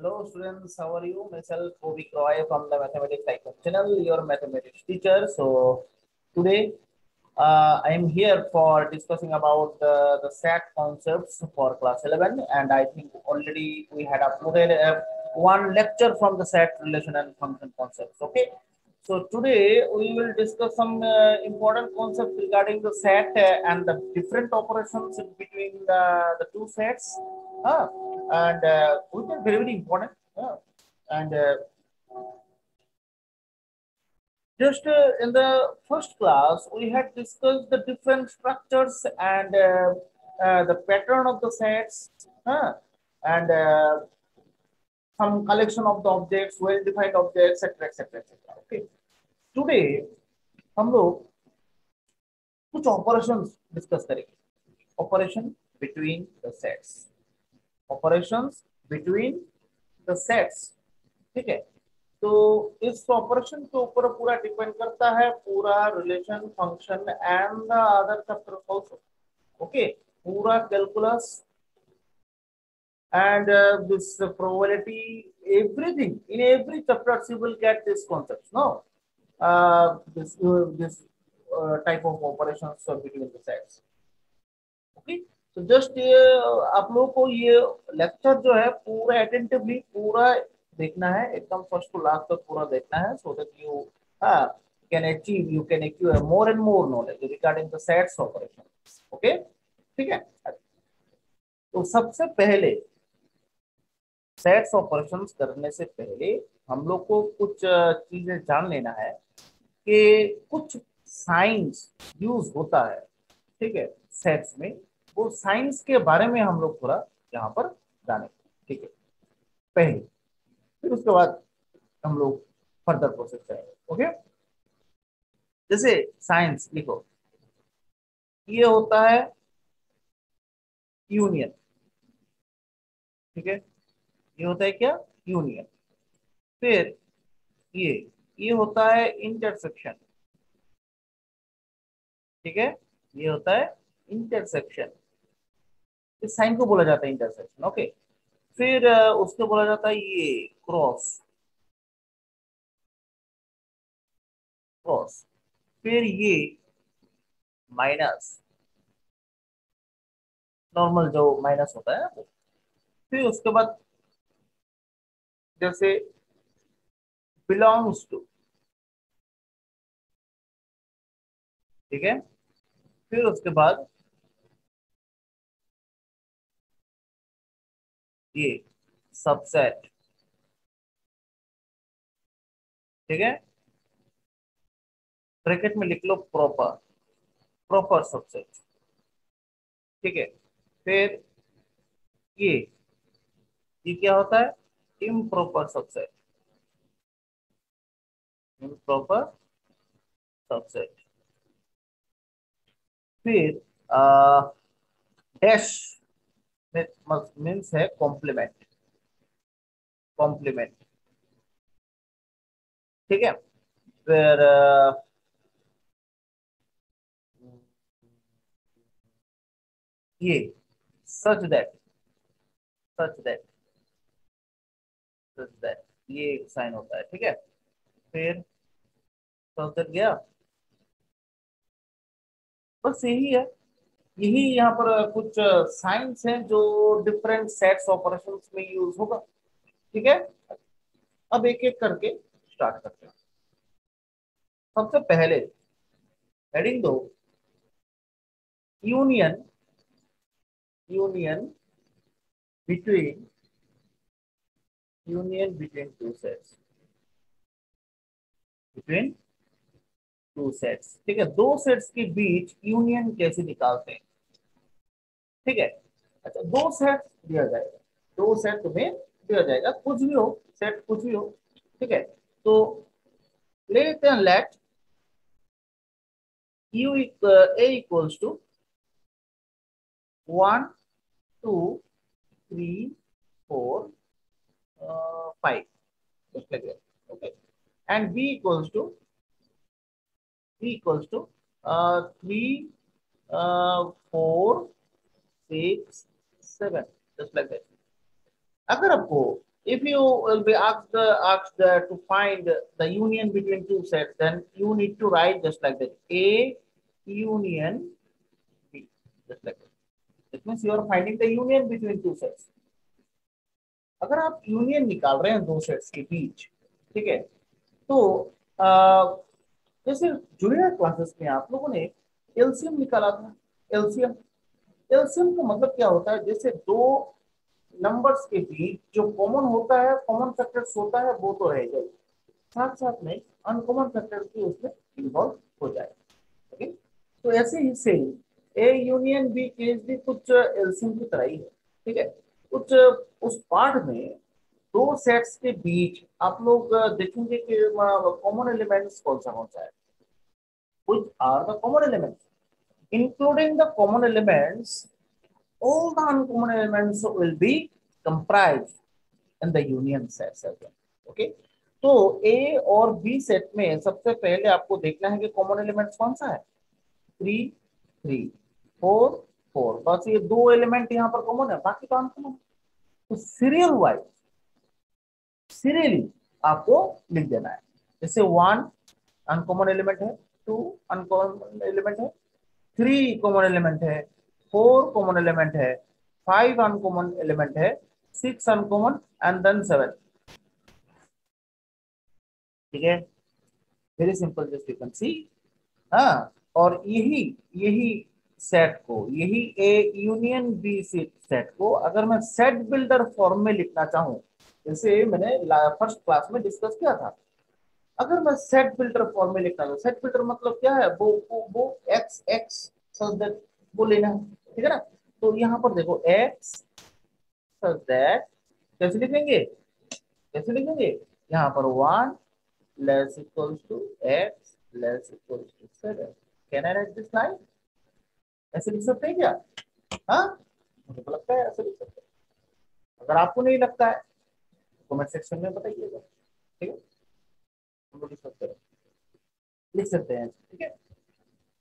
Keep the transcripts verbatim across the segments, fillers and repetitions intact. Hello students, how are you? Myself Abhik Roy from the Mathematics Channel, your mathematics teacher. So today uh, I am here for discussing about the, the set concepts for class eleven, and I think already we had uploaded uh, one lecture from the set relation and function concepts. Okay. So today we will discuss some uh, important concepts regarding the set uh, and the different operations in between the, the two sets. Uh, and uh, which are very, very important. Uh, and uh, just uh, in the first class, we had discussed the different structures and uh, uh, the pattern of the sets uh, and uh, some collection of the objects, well-defined objects, etc, etc, et cetera. Okay. Today, हम लोग कुछ operations discuss करेंगे. Operation between the sets. Operations between the sets. ठीक है. तो इस operation के ऊपर पूरा depend करता है पूरा relation, function and the other chapters also. Okay. पूरा calculus and uh, this uh, probability, everything in every chapter you will get this concepts. No, uh, this uh, this uh, type of operations are between the sets. Okay, so just आप लोगों को ये lecture जो है पूरा attentively पूरा देखना है, एकदम first to last तक पूरा देखना है, so that you uh, can achieve, you can acquire more and more knowledge regarding the sets operations. Okay, ठीक है. तो सबसे पहले सेट्स ऑपरेशंस करने से पहले हम लोग को कुछ चीजें जान लेना है कि कुछ साइंस यूज होता है, ठीक है, सेट्स में. वो साइंस के बारे में हम लोग थोड़ा यहाँ पर जाने, ठीक है, पहले. फिर उसके बाद हम लोग फर्दर प्रोसेस करेंगे. ओके, जैसे साइंस लिखो, ये होता है यूनियन, ठीक है, ये होता है क्या, यूनियन. फिर ये ये होता है इंटरसेक्शन, ठीक है, ये होता है इंटरसेक्शन. इस साइन को बोला जाता है इंटरसेक्शन. ओके, फिर उसको बोला जाता है ये क्रॉस, क्रॉस. फिर ये माइनस, नॉर्मल जो माइनस होता है. फिर उसके बाद जैसे बिलोंग्स टू, ठीक है. फिर उसके बाद ये सबसेट, ठीक है, ब्रैकेट में लिख लो प्रॉपर, प्रॉपर सबसेट, ठीक है. फिर ये ये क्या होता है, इम्प्रॉपर सबसेट, इम्प्रॉपर सबसेट. फिर डैश मीन्स है कॉम्प्लीमेंट, कॉम्प्लीमेंट, ठीक है. फिर आ, ये such that, such that, such that, ये एक साइन होता है, ठीक है. फिर सच दैट गया, बस यही है, यही यहाँ पर कुछ साइंस हैं जो डिफरेंट सेट्स ऑपरेशंस में यूज होगा, ठीक है. अब एक एक करके स्टार्ट करते हैं. सबसे पहले हेडिंग दो, union, union between, union between two sets, between two sets, ठीक है. दो सेट्स के बीच यूनियन कैसे निकालते हैं, ठीक है. अच्छा, दो सेट दिया जाएगा, दो सेट तुम्हें दिया जाएगा, कुछ भी हो सेट, कुछ भी हो, ठीक है. तो ले लेते हैं let u a equals to one two three four five, okay, and b equals to, b equals to three four six seven, just like that. अगर आपको If you will be asked, asked to find the union between two sets, then you need to write just like that, A union B, just like that. That means you are finding the union between two sets. अगर आप union निकाल रहे हैं दो sets के बीच, ठीक है, तो आ, जैसे जूनियर क्लासेस में आप लोगों ने एलसीएम निकाला था। एलसीएम एलसीएम का मतलब क्या होता है, जैसे दो नंबर्स के बीच जो कॉमन होता है, कॉमन फैक्टर्स होता है, वो तो रह जाएगी, साथ साथ में अनकॉमन फैक्टर्स भी उसमें इन्वॉल्व हो जाएगा। ओके, तो ऐसे ही से ए यूनियन बी केस भी कुछ एलसीएम की तरह ही है, ठीक है। कुछ उस पार्ट में दो सेट्स के बीच आप लोग देखेंगे कि कॉमन एलिमेंट्स कौन सा कौन सा है, which are the common elements, including the common elements, all the uncommon elements will be comprised in the union sets. Okay, तो ए और बी सेट में सबसे पहले आपको देखना है कि कॉमन एलिमेंट्स कौन सा है, थ्री थ्री फोर फोर, बस ये दो एलिमेंट यहाँ पर कॉमन है, बाकी तो अनकॉमन। तो सीरियल वाइज सीरियली आपको लिख देना है, जैसे वन अनकॉमन एलिमेंट है, टू अनकॉमन एलिमेंट है, थ्री कॉमन एलिमेंट है, फोर कॉमन एलिमेंट है, फाइव अनकॉमन एलिमेंट है, six uncommon and then seven, ठीक है, very simple, just you can see. हाँ, और यही यही सेट को, यही ए यूनियन बी सेट को अगर मैं सेट बिल्डर फॉर्म में लिखना चाहूँ, जैसे मैंने फर्स्ट क्लास में डिस्कस किया था, अगर मैं सेट बिल्डर फॉर्म में लिखना चाहूँ, सेट बिल्डर मतलब क्या है, वो वो वो एक्स एक्स सच दैट वो लेना है, ठीक है ना। तो यहाँ पर देखो एक्स सच दैट कैसे लिखेंगे, कैसे लिखेंगे यहाँ पर one less equals to X less equals to seven, can I write this line, ऐसे लिख सकते हैं क्या? हाँ, मुझे तो लगता है ऐसे लिख सकते हैं। अगर आपको नहीं लगता है कमेंट सेक्शन में बताइएगा, ठीक है, हम लोग लिख सकते हैं, लिख सकते हैं, ठीक है।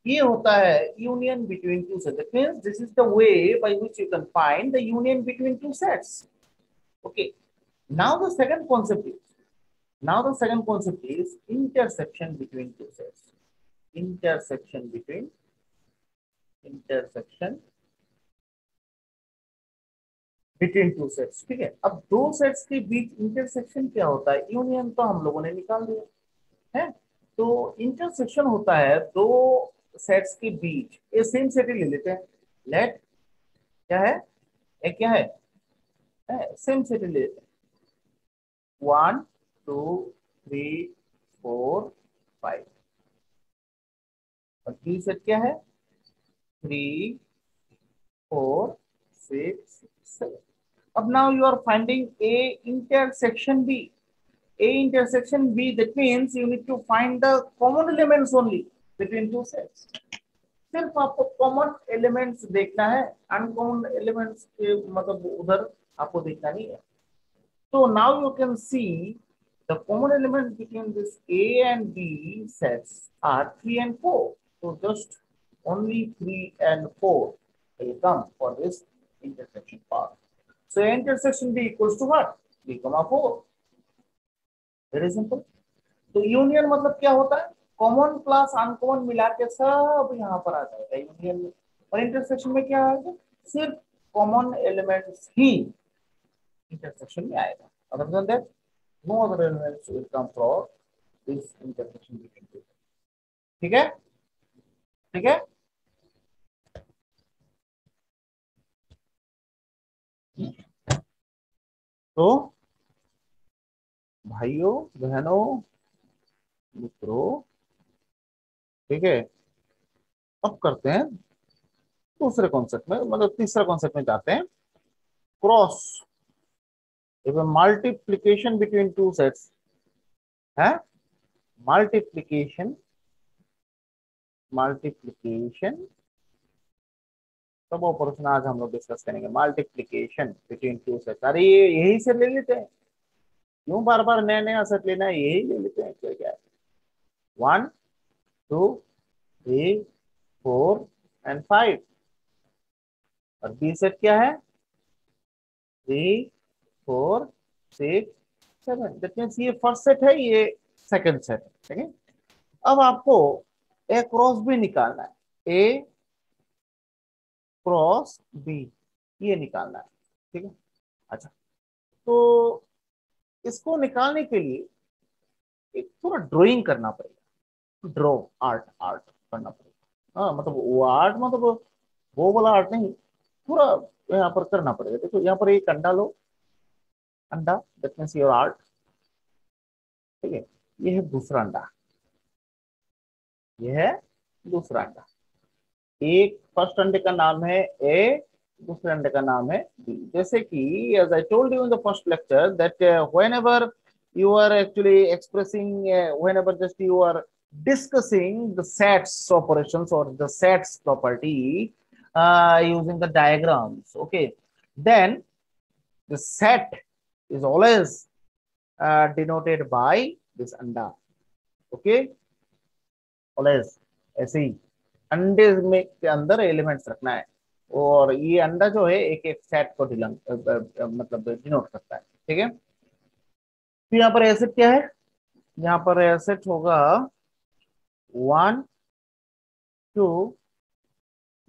ये होता है union between two sets, that means this is the way by which you can find the union between two sets. Okay, now the second concept is now the second concept is intersection between two sets. Intersection between intersection between two sets, ठीक है। अब दो sets के बीच intersection क्या होता है, union तो हम लोगों ने निकाल दिया है, तो इंटरसेक्शन होता है दो सेट्स के बीच, ये सेम सेट ही ले लेते हैं, लेट क्या है, ये क्या है, सेम सेट ही ले लेते हैं, one two three four five, और बी सेट क्या है, Three, four, six, seven. Ab now you are finding A intersection B. A intersection B. That means you need to find the common elements only between two sets. सिर्फ आपको common elements देखना है, uncommon elements के मतलब उधर आपको देखना नहीं है. So now you can see the common elements between this A and B sets are three and four. So just only three and four will come for this intersection part. So intersection B equals to what? B comma four. Very simple. तो union मतलब क्या होता है? Common plus uncommon मिला के सब यहाँ पर आ जाएगा union में. और intersection में क्या आएगा? सिर्फ common elements ही intersection में आएगा. Other than that, no other elements will come from this intersection between two. ठीक है? ठीक है? तो भाइयों बहनों मित्रों, ठीक है, अब करते हैं दूसरे कॉन्सेप्ट में, मतलब तीसरा कॉन्सेप्ट में जाते हैं, cross, multiplication between two sets है, मल्टीप्लिकेशन मल्टीप्लिकेशन सब ऑपरेशन आज हम लोग डिस्कस करेंगे, मल्टीप्लिकेशन बिटवीन टू सेट्स। अरे ये यही से ले लेते हैं, क्यों बार बार नया नया सेट लेना है, यही ले लेते हैं, क्या क्या है, one two three four and five, और बी सेट क्या है, three four six seven, that means ये फर्स्ट सेट है, ये सेकंड सेट है, ठीक है। अब आपको ए क्रॉस बी निकालना है, ए क्रॉस बी ये निकालना है, ठीक है। अच्छा, तो इसको निकालने के लिए एक थोड़ा ड्राइंग करना पड़ेगा, ड्रॉ आर्ट आर्ट करना पड़ेगा। हाँ, मतलब वो आर्ट मतलब वो वाला आर्ट नहीं, पूरा यहाँ पर करना पड़ेगा। देखो यहाँ पर एक अंडा लो, अंडा दैट मींस योर आर्ट, ठीक है। ये है दूसरा अंडा, ये है दूसरा अंडा। एक फर्स्ट अंडे का नाम है ए, दूसरे अंडे का नाम है बी। जैसे कि as I told you in the first lecture that whenever you are actually expressing uh, whenever just you are discussing the sets operations or the sets property uh, using the diagrams, okay, then the set is always uh, denoted by this anda, okay, always ऐसे ही अंडे में के अंदर elements रखना है, और ये अंडा जो है एक एक सेट को मतलब डिनोट करता है, ठीक है। तो यहाँ पर एसेट क्या है, यहाँ पर एसेट होगा one two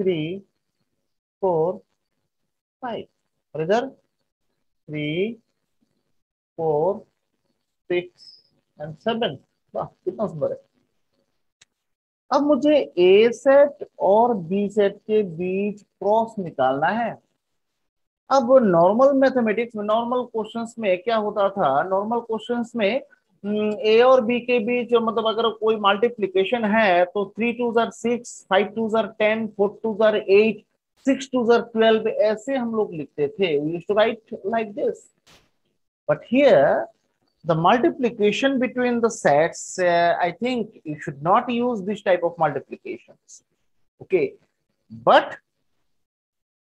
three four five, और इधर three four six and seven. वाह, कितना सुंदर है। अब मुझे ए सेट और बी सेट के बीच क्रॉस निकालना है। अब नॉर्मल मैथमेटिक्स में, नॉर्मल क्वेश्चंस में क्या होता था, नॉर्मल क्वेश्चंस में ए और बी के बीच मतलब अगर कोई मल्टीप्लिकेशन है तो थ्री टू जार सिक्स, फाइव टू जार टेन, फोर टू जार एट, सिक्स टू जार ट्वेल्व, ऐसे हम लोग लिखते थे। We used to write like this, but here the multiplication between the sets, I think you should not use this type of multiplications, okay, but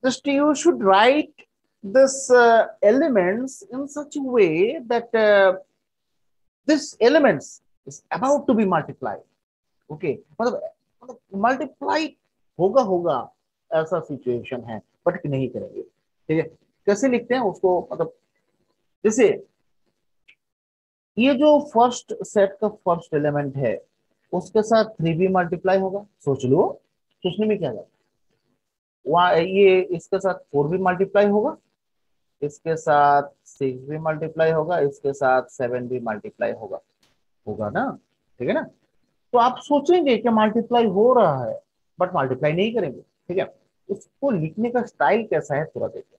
just you should write this uh, elements in such a way that uh, this elements is about to be multiplied, okay, मतलब मतलब multiply होगा होगा ऐसा situation है, but नहीं करेंगे, ठीक है। कैसे लिखते हैं उसको, मतलब जैसे ये जो फर्स्ट सेट का फर्स्ट एलिमेंट है उसके साथ थ्री भी मल्टीप्लाई होगा, सोच लो, सोचने में क्या जाता, वहाँ ये इसके साथ फोर भी मल्टीप्लाई होगा, इसके साथ सिक्स भी मल्टीप्लाई होगा, इसके साथ सेवन भी मल्टीप्लाई होगा, होगा ना, ठीक है ना। तो आप सोचेंगे कि मल्टीप्लाई हो रहा है बट मल्टीप्लाई नहीं करेंगे, ठीक है। इसको लिखने का स्टाइल कैसा है थोड़ा देखिए।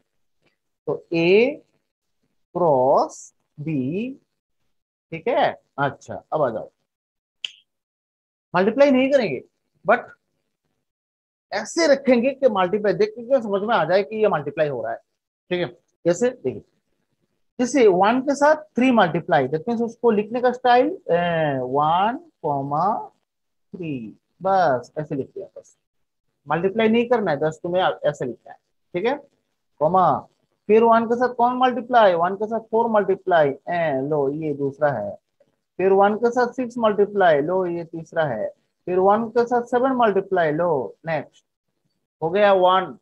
तो ए क्रॉस बी, ठीक है। अच्छा, अब आ जाओ, मल्टीप्लाई नहीं करेंगे बट ऐसे रखेंगे कि मल्टीप्लाई देखिए समझ में आ जाए कि ये मल्टीप्लाई हो रहा है, ठीक है। कैसे देखिए, जैसे वन के साथ थ्री मल्टीप्लाई, दैट मींस उसको लिखने का स्टाइल वन कॉमा थ्री, बस ऐसे लिखते हैं, बस मल्टीप्लाई नहीं करना है, बस तुम्हें ऐसे लिखना है, ठीक है। कॉमा, फिर वन के साथ कौन मल्टीप्लाई, वन के साथ फोर मल्टीप्लाई, लो ये दूसरा है, फिर वन के साथ सिक्स मल्टीप्लाई, लो ये तीसरा है, फिर वन के साथ सेवन मल्टीप्लाई, लो नेक्स्ट हो गया वन।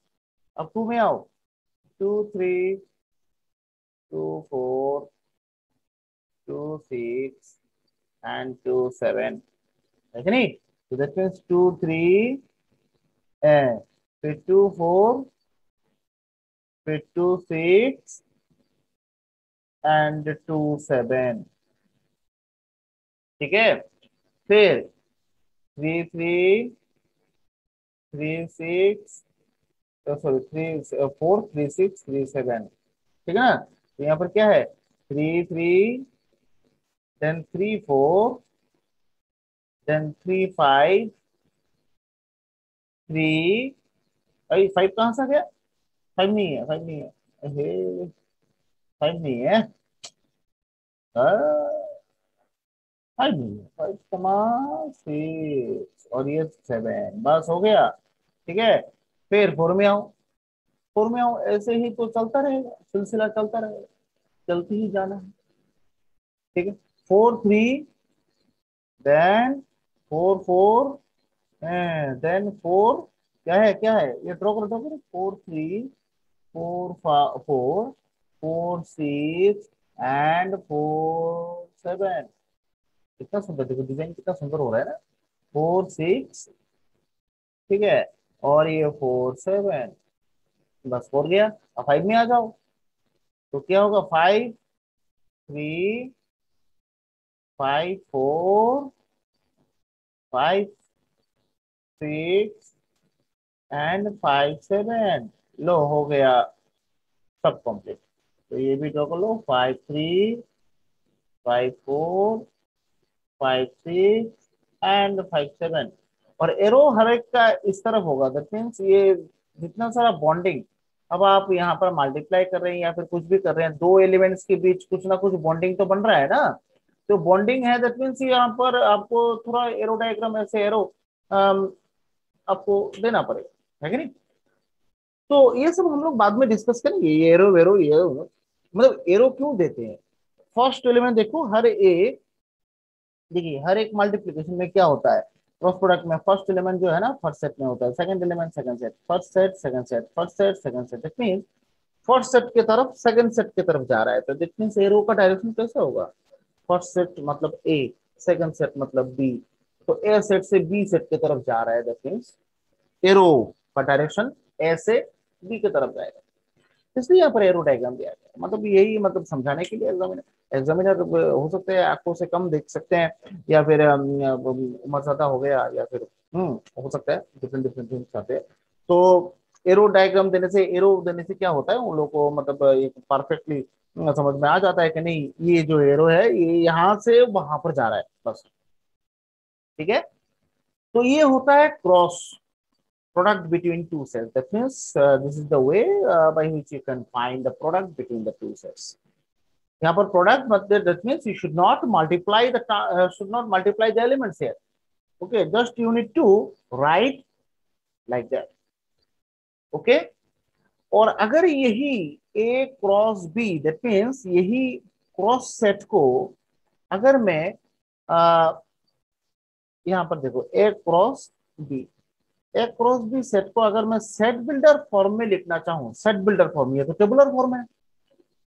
अब टू में आओ, two three two four two six and two seven, ठीक है नहीं। तो दैट मीन्स टू थ्री, फिर टू फोर, फिर two six and two seven, ठीक है। फिर three three three six sorry three four three six three seven, ठीक है ना। तो यहाँ पर क्या है, three three then three four then three five, three अरे फाइव कहाँ से आ गया, फाइव नहीं है, फाइव नहीं है, अरे फाइव नहीं है, फाइव नहीं है, फाइव कमा सिक्स और ये सेवन, बस हो गया, ठीक है। फिर फोर में आओ, फोर में आओ, ऐसे ही तो चलता रहेगा, सिलसिला चलता रहेगा, चलते ही जाना है, ठीक है। Four three then four four then four, क्या है क्या है ये ड्रॉ करो ड्रॉ करो, four three four four four six and four seven. कितना सुंदर, देखो डिजाइन कितना सुंदर हो रहा है ना। फोर सिक्स, ठीक है, और ये फोर सेवन, बस फोर गया। अब फाइव में आ जाओ तो क्या होगा, five three five four five six and five seven. लो हो गया सब कंप्लीट। तो ये भी ड्रॉ कर लो, five three five four five six and five seven. और एरो हर एक का इस तरफ होगा, दैट मीन्स ये जितना सारा बॉन्डिंग अब आप यहाँ पर मल्टीप्लाई कर रहे हैं या फिर कुछ भी कर रहे हैं, दो एलिमेंट्स के बीच कुछ ना कुछ बॉन्डिंग तो बन रहा है ना। तो बॉन्डिंग है दैट मीन्स यहाँ पर आपको थोड़ा एरो डायग्राम ऐसे एरो आपको देना पड़ेगा, है कि नहीं। तो ये सब हम लोग बाद में डिस्कस करेंगे, ये एरो वेरो ये मतलब एरो क्यों देते हैं। फर्स्ट एलिमेंट देखो, हर एक देखिए हर एक मल्टीप्लिकेशन में क्या होता है, क्रॉस प्रोडक्ट में फर्स्ट एलिमेंट जो है ना फर्स्ट सेट में होता है, second element second set, first set second set, first set second set. That means first set की तरफ सेकंड सेट की तरफ जा रहा है, तो दैट मींस एरो का डायरेक्शन कैसा होगा, फर्स्ट सेट मतलब ए, सेकंड सेट मतलब बी, तो ए सेट से बी सेट की तरफ जा रहा है। दैट मींस एरो का डायरेक्शन ए से बी की तरफ जाएगा, इसलिए यहाँ पर एरो डायग्राम दिया गया। मतलब यही मतलब समझाने के लिए एग्जामिनर एग्जामिनर हो सकते हैं आंखों से कम देख सकते हैं, या फिर उम्र ज्यादा हो गया, या फिर हम्म हो सकता है डिफरेंट डिफरेंट थिंग्स आते हैं। तो एरो डायग्राम देने से एरो देने से क्या होता है, उन लोगों को मतलब एक परफेक्टली समझ में आ जाता है कि नहीं ये जो एरो है ये यहाँ से वहां पर जा रहा है, बस ठीक है। तो ये होता है cross product between two cells. That means uh, this is the way uh, by which you can find the product between the two cells. यहाँ पर product मतलब that means you should not multiply the uh, should not multiply the elements here. Okay, just you need to write like that. Okay. और अगर यही A cross B that means यही cross set को अगर मैं uh, यहाँ पर देखो A cross B एक क्रॉस बी सेट को अगर मैं सेट बिल्डर फॉर्म में लिखना चाहूँ, सेट बिल्डर फॉर्म ये तो टेबुलर फॉर्म है,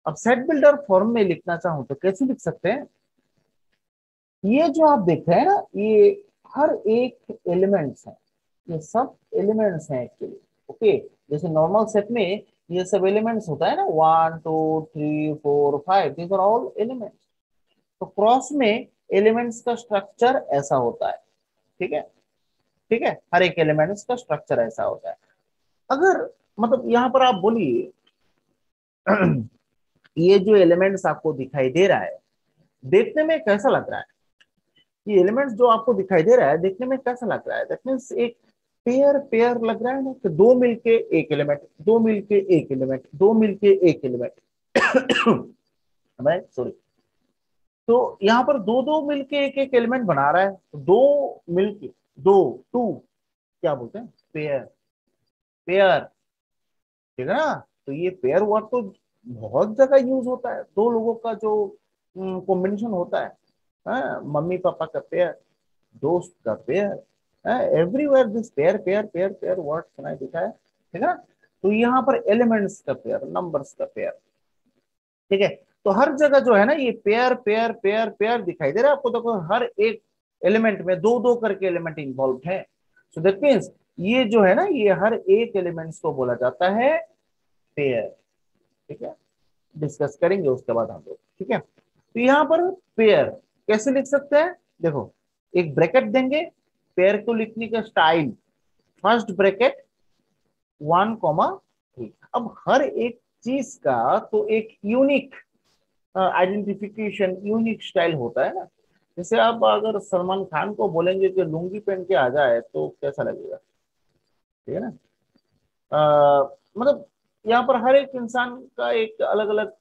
अब सेट बिल्डर फॉर्म में लिखना चाहूँ तो कैसे लिख सकते हैं। ये जो आप देख रहे हैं ना ये हर एक एलिमेंट्स हैं, ये सब एलिमेंट्स हैं एक्चुअली। ओके, जैसे नॉर्मल सेट में ये सब एलिमेंट्स होता है ना, one two three four five, these are all elements. तो क्रॉस में एलिमेंट्स का स्ट्रक्चर ऐसा होता है, ठीक है ठीक है, हर एक एलिमेंट्स का स्ट्रक्चर ऐसा होता है। अगर मतलब यहाँ पर आप बोलिए ये जो एलिमेंट्स आपको दिखाई दे रहा है देखने में कैसा लग रहा है, ये एलिमेंट्स जो आपको दिखाई दे रहा है देखने में कैसा लग रहा है, दैट मींस एक पेयर पेयर लग रहा है ना, कि दो मिलके एक एलिमेंट, दो मिलके एक एलिमेंट, दो मिलके एक एलिमेंट सॉरी तो यहाँ पर दो दो मिलके एक एक एलिमेंट बना रहा है। दो मिलके दो टू क्या बोलते हैं, पेयर पेयर, ठीक है ना। तो ये पेयर वर्ड तो बहुत जगह यूज होता है, दो लोगों का जो कॉम्बिनेशन होता है, है? मम्मी पापा का पेयर, दोस्त का pair, everywhere this pair pair pair pair word सुनाई देता है, ठीक है ना। तो यहाँ पर एलिमेंट्स का पेयर, नंबर्स का पेयर, ठीक है। तो हर जगह जो है ना ये पेयर पेयर पेयर पेयर दिखाई दे रहा है आपको, देखो तो हर एक एलिमेंट में दो दो करके एलिमेंट इन्वॉल्व है। सो दैट मींस ये जो है ना ये हर एक एलिमेंट्स को बोला जाता है पेयर, ठीक है, डिस्कस करेंगे उसके बाद हम लोग, ठीक है। तो यहाँ पर पेयर कैसे लिख सकते हैं, देखो एक ब्रैकेट देंगे, पेयर को लिखने का style first bracket one comma three. अब हर एक चीज का तो एक यूनिक आइडेंटिफिकेशन यूनिक स्टाइल होता है ना। जैसे आप अगर सलमान खान को बोलेंगे कि लुंगी पहन के आ जाए तो कैसा लगेगा, ठीक है ना। आ, मतलब यहाँ पर हर एक इंसान का एक अलग अलग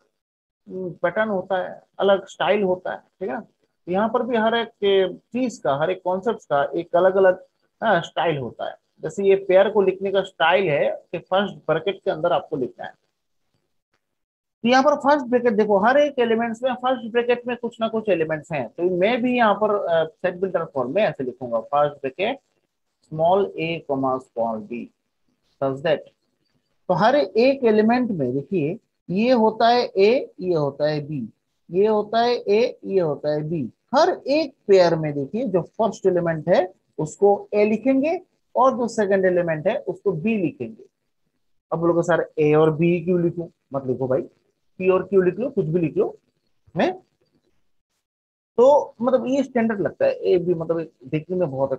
पैटर्न होता है, अलग स्टाइल होता है, ठीक है ना। यहाँ पर भी हर एक चीज का हर एक कॉन्सेप्ट का एक अलग अलग स्टाइल होता है। जैसे ये पेयर को लिखने का स्टाइल है कि फर्स्ट ब्रैकेट के अंदर आपको लिखना है। यहाँ पर फर्स्ट ब्रैकेट देखो हर एक एलिमेंट्स में फर्स्ट ब्रैकेट में कुछ ना कुछ एलिमेंट्स हैं, तो मैं भी यहाँ पर सेट बिल्डर फॉर्म में ऐसे लिखूंगा, first bracket small A comma small B such that. तो हर एक एलिमेंट में देखिए ये होता है ए, ये होता है बी, ये होता है ए, ये होता है बी। हर एक पेयर में देखिए जो फर्स्ट एलिमेंट है उसको ए लिखेंगे और जो सेकंड एलिमेंट है उसको बी लिखेंगे। अब लोगों सर ए और बी क्यों लिखूं? मत लिखो भाई, पी और क्यू लिख लो, कुछ भी लिख लो है तो मतलब ये स्टैंडर्ड लगता है। ए बी मतलब देखने में बहुत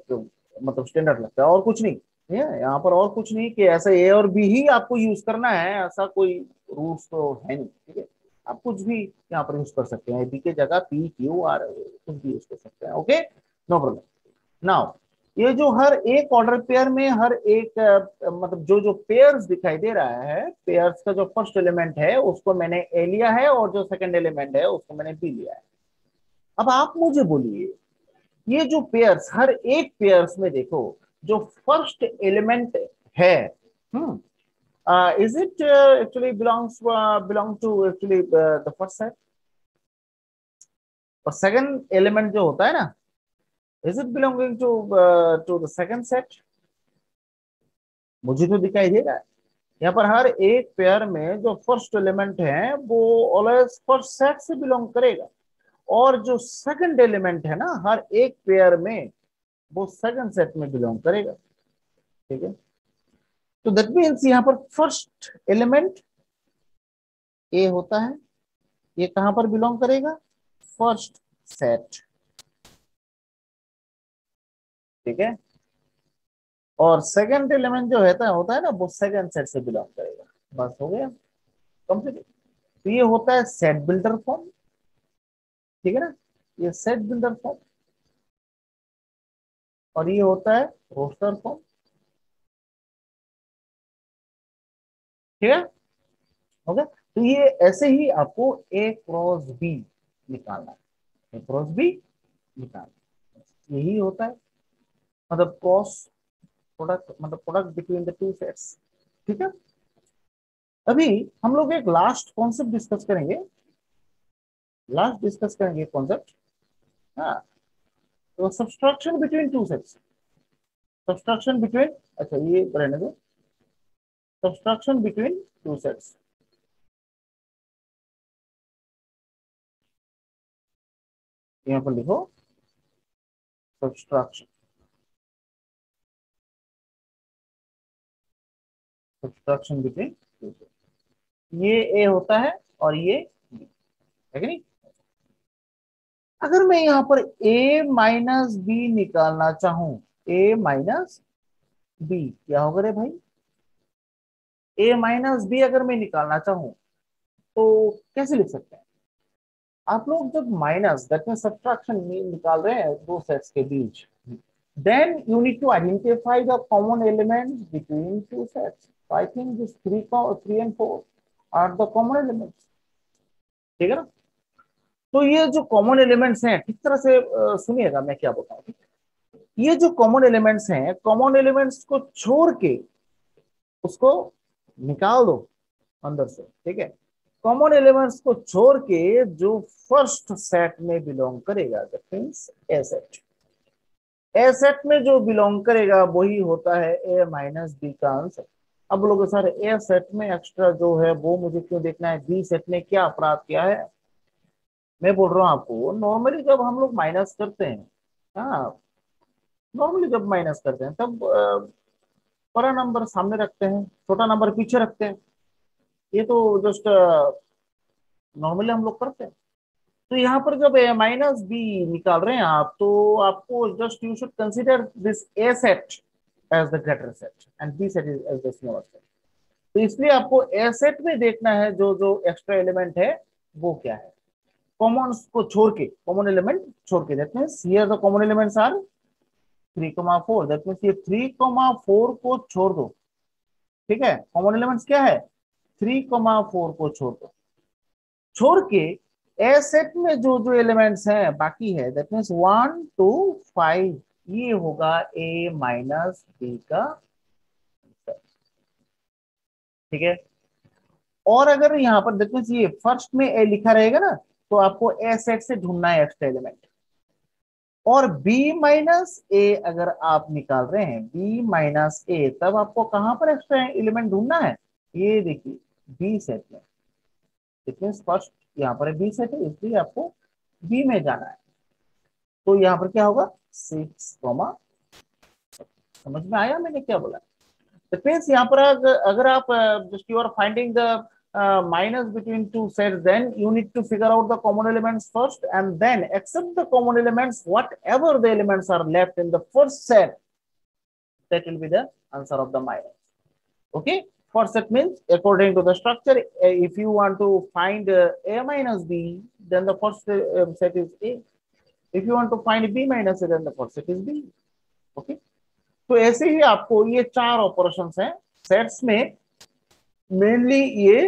मतलब स्टैंडर्ड लगता है और कुछ नहीं है यहाँ पर, और कुछ नहीं कि ऐसा ए और बी ही आपको यूज करना है, ऐसा कोई रूल्स तो है नहीं। ठीक है, आप कुछ भी यहाँ पर यूज कर सकते हैं, बी के जगह पी क्यू आर कुछ भी यूज कर सकते हैं। Okay, no problem. नाउ ये जो हर एक ऑर्डर पेयर में हर एक आ, मतलब जो जो पेयर्स दिखाई दे रहा है, पेयर्स का जो फर्स्ट एलिमेंट है उसको मैंने ए लिया है और जो सेकंड एलिमेंट है उसको मैंने बी लिया है। अब आप मुझे बोलिए ये जो पेयर्स हर एक पेयर्स में देखो जो फर्स्ट एलिमेंट है, hmm is it actually belongs belong to actually the first set, और सेकंड एलिमेंट जो होता है ना Is it belonging to uh, to the second set? मुझे तो दिखाई दे रहा है यहाँ पर हर एक पेयर में जो फर्स्ट एलिमेंट है वो ऑलवेज फर्स्ट सेट से बिलोंग करेगा, और जो सेकंड एलिमेंट है ना हर एक पेयर में वो सेकंड सेट में बिलोंग करेगा। ठीक है, तो दैट मीन्स यहाँ पर फर्स्ट एलिमेंट ए होता है, ये कहाँ पर बिलोंग करेगा? First set. ठीक है, और सेकंड एलिमेंट जो है होता है ना वो सेकंड सेट से बिलोंग करेगा। बस हो गया कंप्लीट। तो ये होता है सेट बिल्डर फॉर्म। ठीक है ना, ये सेट बिल्डर फॉर्म, और ये होता है रोस्टर फॉर्म। ठीक है, ओके। तो ये ऐसे ही आपको ए क्रॉस बी निकालना है, ए क्रॉस बी निकालना, यही होता है मतलब क्रॉस प्रोडक्ट, मतलब product between the two sets. ठीक है, अभी हम लोग एक लास्ट कॉन्सेप्ट डिस्कस करेंगे, लास्ट डिस्कस करेंगे कॉन्सेप्ट, हाँ तो subtraction between two sets. Subtraction between, अच्छा ये रहने दो, सब्सट्रैक्शन बिटवीन टू सेट्स। यहाँ पर लिखो subtraction, subtraction between two sets, ये ए होता है और ये बी है कि नहीं। अगर मैं यहाँ पर ए माइनस बी निकालना चाहूं, ए माइनस बी क्या होगा रे भाई, ए माइनस बी अगर मैं निकालना चाहूं तो कैसे लिख सकते हैं आप लोग? जब माइनस दैट मीन सब्सट्रैक्शन निकाल रहे हैं दो सेट्स के बीच, then you need to identify the common element between two sets. I think this three, three and four are the common elements. ठीक है ना, तो ये जो कॉमन एलिमेंट्स हैं किस तरह से सुनिएगा मैं क्या बताऊं, ये जो कॉमन एलिमेंट्स हैं, कॉमन एलिमेंट्स को छोड़ के उसको निकाल दो अंदर से। ठीक है, कॉमन एलिमेंट्स को छोड़ के जो फर्स्ट सेट में बिलोंग करेगा that means A set, A set में जो बिलोंग करेगा वही होता है ए माइनस बी का आंसर। अब लोग सर ए सेट में एक्स्ट्रा जो है वो मुझे क्यों देखना है, बी सेट ने क्या अपराध किया है? मैं बोल रहा हूँ आपको, नॉर्मली जब हम लोग माइनस करते हैं, हाँ नॉर्मली जब माइनस करते हैं तब बड़ा नंबर सामने रखते हैं, छोटा नंबर पीछे रखते हैं, ये तो जस्ट नॉर्मली हम लोग करते हैं। तो यहाँ पर जब ए माइनस बी निकाल रहे हैं आप, तो आपको just you should consider this A set as the greater set and B set is as the smaller set. तो इसलिए आपको A set में देखना है जो जो एक्स्ट्रा एलिमेंट है वो क्या है, कॉमन्स को छोड़ के, कॉमन एलिमेंट छोड़ के। That means here the common elements are three comma four, that means ये थ्री कॉमा फोर को छोड़ दो। ठीक है, कॉमन एलिमेंट्स क्या है, थ्री कॉमा फोर को छोड़ दो, छोड़ के A set में जो जो एलिमेंट्स हैं बाकी है that means one two five, ये होगा a माइनस बी का आंसर। ठीक है, और अगर यहाँ पर देखो ये फर्स्ट में a लिखा रहेगा ना तो आपको a सेट से ढूंढना है एक्स्ट्रा एलिमेंट, और b माइनस a अगर आप निकाल रहे हैं b माइनस a, तब आपको कहाँ पर एक्स्ट्रा एलिमेंट ढूंढना है, ये देखिए b सेट में। लेकिन फर्स्ट यहाँ पर बी सेट है, इसलिए आपको बी में जाना है। तो यहाँ पर क्या होगा सिक्स कॉमा, समझ में आया मैंने क्या बोला? तो फ्रेंड्स यहाँ पर अगर आप just you are finding the minus between two sets, then you need to figure out the common elements first and then except the common elements whatever the elements are left in the first set, that will be the answer of the minus. Okay, first set means according to the structure, if you want to find a minus b, then the first set is a. if you want to find b minus a, then the first set is b. okay, तो ऐसे ही आपको ये चार operations हैं sets में, mainly ये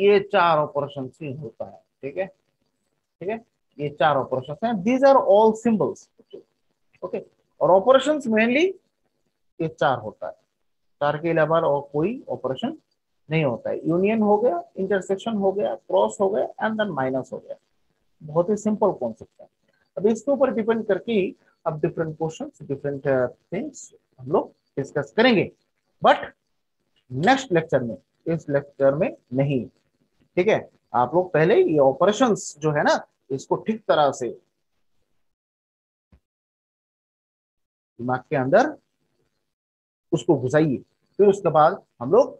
ये चार ऑपरेशंस ही होता है। ठीक है, ठीक है, ये चार ऑपरेशंस हैं, these are all symbols. Okay, और ऑपरेशंस मेनली ये चार होता है, चार के अलावा और कोई ऑपरेशन नहीं होता है। यूनियन हो गया, इंटरसेक्शन हो गया, क्रॉस हो गया एंड देन माइनस हो गया। बहुत ही सिंपल कॉन्सेप्ट है। अब इसके ऊपर डिपेंड करके अब डिफरेंट क्वेश्चंस, डिफरेंट थिंग्स हम लोग डिस्कस करेंगे, बट नेक्स्ट लेक्चर में, इस लेक्चर में नहीं। ठीक है, आप लोग पहले ये ऑपरेशंस जो है ना इसको ठीक तरह से दिमाग के अंदर उसको घुसाइए, फिर उसके बाद हम लोग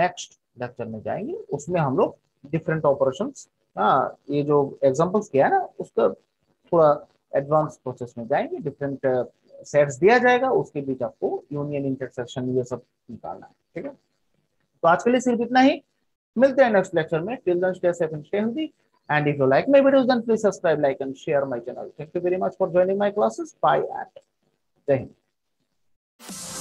नेक्स्ट लेक्चर में जाएंगे, उसमें हम लोग डिफरेंट ऑपरेशंस, हाँ ये जो एग्जांपल्स किया है ना उसका थोड़ा एडवांस प्रोसेस में जाएंगे। डिफरेंट सेट्स दिया जाएगा, उसके बीच आपको यूनियन, इंटरसेक्शन ये सब निकालना है। ठीक है, तो आज के लिए सिर्फ इतना ही, मिलते हैं नेक्स्ट लेक्चर में। Till then stay safe and stay healthy, and if you like my videos then please subscribe, like and share my channel. Thank you very much for joining my classes. Bye and जय हिंद।